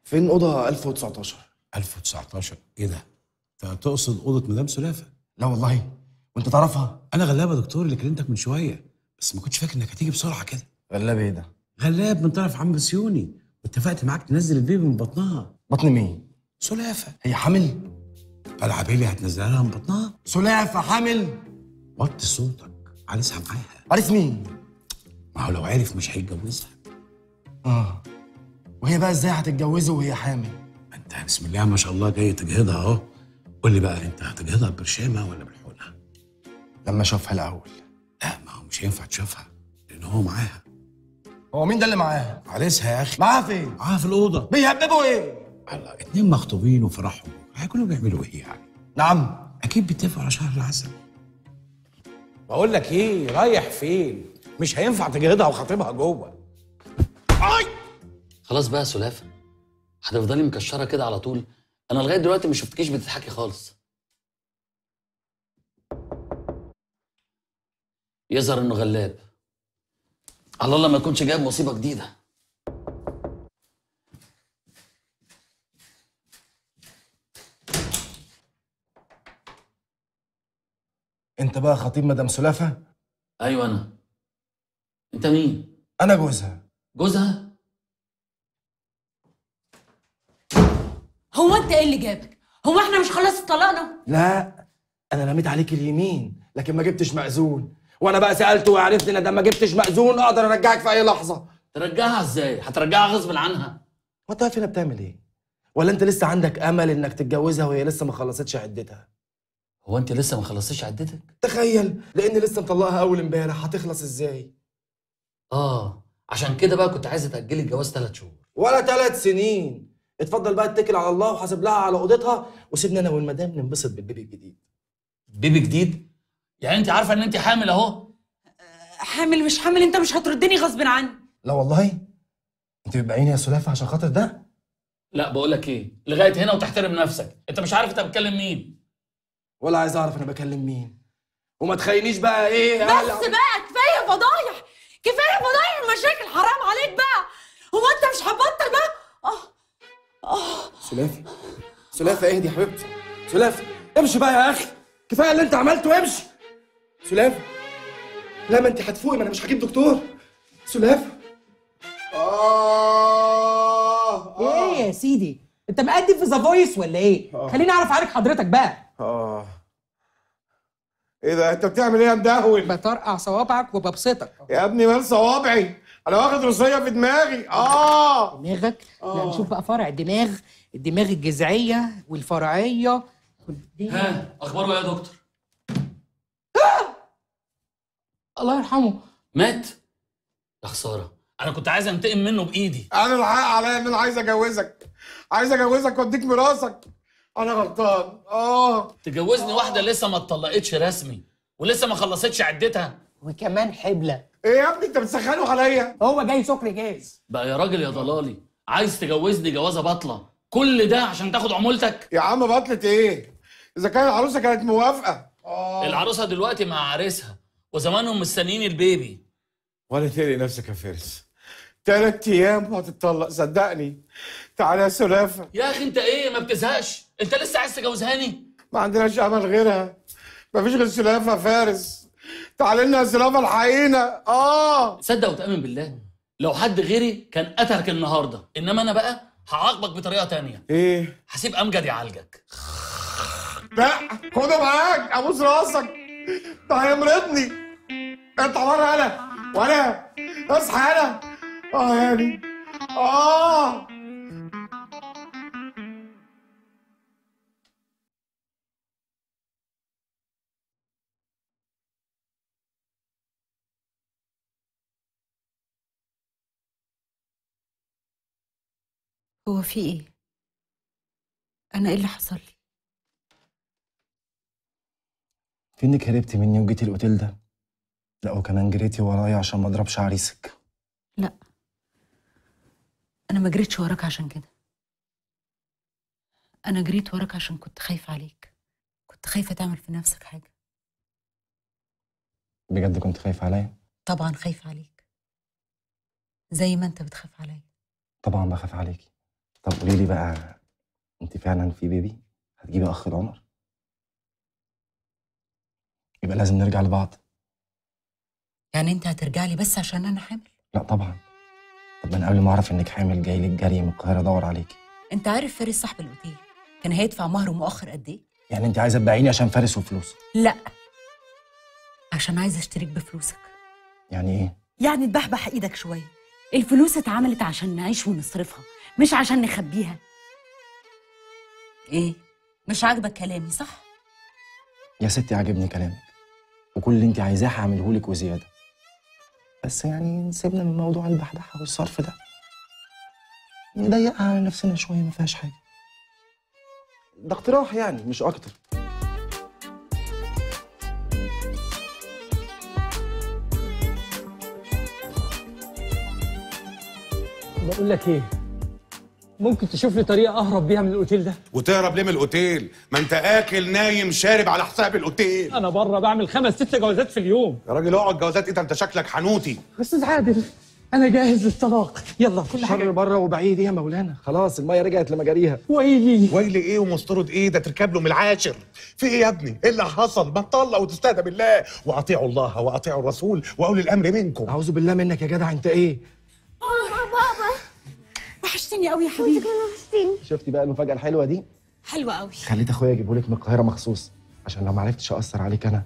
فين اوضه ألف وتسعتاشر؟ ألف وتسعتاشر؟ ايه ده؟ انت تقصد اوضه مدام سلافة؟ لا والله. وانت تعرفها؟ انا غلابه دكتور اللي كلمتك من شويه، بس ما كنتش فاكر انك هتيجي بسرعه كده. غلاب ايه ده؟ غلاب من طرف عم بسيوني، واتفقت معاك تنزل البيبي من بطنها. بطن مين؟ سلافه. هي حامل؟ العبيلي هتنزلها لها من بطنها؟ سلافه حامل؟ وطي صوتك، عريسها معاها. عريس مين؟ ما هو لو عرف مش هيتجوزها. اه وهي بقى ازاي هتتجوزه وهي حامل؟ انت بسم الله ما شاء الله جاي تجهضها اهو. قول لي بقى، انت هتجهضها ببرشامه ولا بالحقنه؟ لما اشوفها الاول. لا ما هو مش هينفع تشوفها لان هو معاها. هو مين ده اللي معاها؟ عريسها يا اخي. معاها فين؟ معاها في الاوضه. بيهببوا ايه؟ الله، اتنين مخطوبين وفرحهم هيكونوا بيعملوا ايه يعني؟ نعم؟ اكيد بيتفقوا على شهر العسل. بقول لك ايه؟ رايح فين؟ مش هينفع تجهضها وخطيبها جوه. اي خلاص بقى يا سلافه، هتفضلي مكشره كده على طول؟ انا لغايه دلوقتي ما شفتكيش بتضحكي خالص. يظهر انه غلاب. على الله ما يكونش جايب مصيبه جديده. انت بقى خطيب مدام سلافه؟ ايوه انا. انت مين؟ انا جوزها. جوزها؟ هو انت ايه اللي جابك؟ هو احنا مش خلصنا طلاقنا؟ لا انا رميت عليك اليمين لكن ما جبتش مأذون، وانا بقى سالته وعرفت ان ده ما جبتش مأذون اقدر ارجعك في اي لحظه. ترجعها ازاي؟ هترجعها غصب عنها. وانت عارف هنا بتعمل ايه؟ ولا انت لسه عندك امل انك تتجوزها وهي لسه ما خلصتش عدتها؟ هو انت لسه ما خلصتش عدتك؟ تخيل، لان لسه مطلقها اول امبارح. هتخلص ازاي؟ اه عشان كده بقى كنت عايزه تاجلي الجواز ثلاث شهور ولا ثلاث سنين. اتفضل بقى اتكل على الله وحاسب لها على اوضتها، وسيبنا انا والمدام ننبسط بالبيبي الجديد. بيبي جديد؟ يعني انت عارفه ان انت حامل اهو؟ حامل مش حامل انت مش هتردني غصب عني. لا والله. انت بتبيعيني يا سلافه عشان خاطر ده؟ لا بقول لك ايه، لغايه هنا وتحترم نفسك. انت مش عارف انت بتكلم مين ولا عايز اعرف انا بكلم مين، وما تخينيش بقى ايه. بس أهل... بقى كفايه فضايح، كفايه فضايح المشاكل، حرام عليك بقى. هو انت مش هتبطل بقى؟ اه اه سلافه سلافه اهدي يا حبيبتي. سلافه امشي بقى يا اخي، كفايه اللي انت عملته. امشي سلافة. لا ما انت هتفوقي، ما انا مش هجيب دكتور. سلافة. آه, اه ايه يا سيدي؟ انت مقدم في ذا فويس ولا ايه؟ آه. خليني اعرف عليك حضرتك بقى. اه ايه ده؟ انت بتعمل ايه يا مدهول؟ بطرقع صوابعك وببسطك. يا ابني مال صوابعي؟ انا واخد روسيه في دماغي. اه دماغك؟ آه. لا نشوف بقى فرع الدماغ، الدماغ الجذعيه والفرعيه. ها اخباره ايه يا دكتور؟ الله يرحمه مات؟ يا خساره، انا كنت عايز انتقم منه بايدي. انا الحق عليا ان انا عايز اجوزك، عايز اجوزك واديك ميراثك. انا غلطان. اه تجوزني واحده لسه ما اتطلقتش رسمي ولسه ما خلصتش عدتها وكمان حبله. ايه يا ابني انت بتسخنه عليا؟ هو جاي سكر جاز بقى يا راجل يا ضلالي. عايز تجوزني جوازه باطله، كل ده عشان تاخد عمولتك؟ يا عم باطله ايه اذا كان العروسه كانت موافقه. اه العروسه دلوقتي مع عريسها وزمانهم مستنيين البيبي. ولا تقلق نفسك يا فارس، تلات ايام وهتتطلق صدقني. تعالى يا سلافه. يا اخي انت ايه ما بتزهقش؟ انت لسه عايز تجوزهاني؟ ما عندناش امل غيرها، مفيش غير سلافه يا فارس. تعالى لنا يا سلافه الحقينا. اه تصدق وتامن بالله لو حد غيري كان قتلك النهارده، انما انا بقى هعاقبك بطريقه تانية. ايه؟ هسيب امجد يعالجك. لا خده معاك ابوس راسك، ده هيمرضني. انت بره انا وانا اصحى انا. اه يعني اه هو في ايه؟ انا ايه اللي حصل لي؟ في انك هربتي مني وجيتي الاوتيل ده، لا وكمان جريتي ورايا عشان ما اضربش عريسك. لا انا ما جريتش وراك عشان كده، انا جريت وراك عشان كنت خايفه عليك، كنت خايفه تعمل في نفسك حاجه. بجد كنت خايفه عليا؟ طبعا خايفه عليك زي ما انت بتخاف عليا. طبعا بخاف عليكي. طب قولي لي بقى، انت فعلا في بيبي؟ هتجيبي اخ لعمر؟ يبقى لازم نرجع لبعض. يعني انت هترجع لي بس عشان انا حامل؟ لا طبعا. طب انا قبل ما اعرف انك حامل جاي لك جري من القاهره ادور عليكي. انت عارف فارس صاحب الاوتيل كان هيدفع مهره مؤخر قد ايه؟ يعني انت عايزه تبيعيني عشان فارس وفلوسه؟ لا، عشان عايزه اشتريك بفلوسك. يعني ايه؟ يعني تبحبح ايدك شويه. الفلوس اتعملت عشان نعيش ونصرفها مش عشان نخبيها. ايه؟ مش عاجبك كلامي صح؟ يا ستي عاجبني كلامك، وكل اللي انت عايزاه هعملهولك وزياده، بس يعني سيبنا من موضوع البحبحه والصرف ده، نضيقها على نفسنا شويه. ما فيهاش حاجه، ده اقتراح يعني مش اكتر. بقول لك ايه، ممكن تشوف لي طريقه اهرب بيها من الاوتيل ده؟ وتهرب ليه من الاوتيل؟ ما انت اكل نايم شارب على حساب الاوتيل. انا بره بعمل خمس ست جوازات في اليوم. يا راجل اقعد جوازات ايه ده، انت شكلك حنوتي. استاذ عادل انا جاهز للطلاق، يلا كل حاجه. شر بره وبعيد. ايه يا مولانا، خلاص الميه رجعت لمجاريها. ويلي ويلي ايه ومسترد ايه ده، تركب له من العاشر. في ايه يا ابني؟ ايه اللي حصل؟ ما تطلع وتستهدى بالله. واطيعوا الله واطيعوا الرسول واولي الامر منكم. اعوذ بالله منك يا جدع. انت ايه؟ وحشتني قوي يا حبيبي. شفتي بقى المفاجأة الحلوة دي؟ حلوة قوي. خليت اخويا يجيبهولك من القاهرة مخصوص عشان لو ما عرفتش أأثر عليك أنا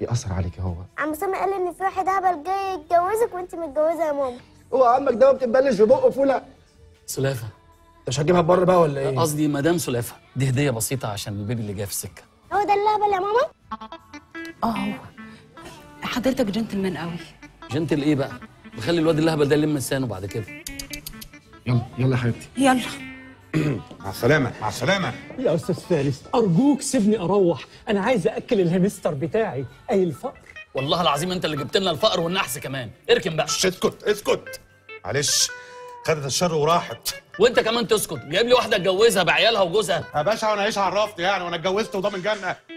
يأثر عليك هو. عم سامي قال إن في واحد هبل جاي يتجوزك وأنت متجوزة يا ماما. هو عمك ده ما بتتبلش في بقه فولة. سلافة. أنت مش هتجيبها بره بقى ولا إيه؟ قصدي مدام سلافة، دي هدية بسيطة عشان البيبي اللي جاي في السكة. هو ده الهبل يا ماما؟ أه هو. حضرتك جنتلمان قوي. جنتل إيه بقى؟ بخلي الواد الهبل ده يلم لسانه بعد كده. يلا يلا يا حبيبتي يلا. مع السلامة. مع السلامة يا أستاذ فارس، أرجوك سيبني أروح، أنا عايز أأكل الهامستر بتاعي أي الفقر. والله العظيم أنت اللي جبت لنا الفقر والنحس كمان. اركن بقى. اسكت اسكت، معلش خدت الشر وراحت. وأنت كمان تسكت، جايب لي واحدة أتجوزها بعيالها وجوزها؟ يا باشا وأنا إيش عرفت يعني، وأنا اتجوزت وضامن جنة.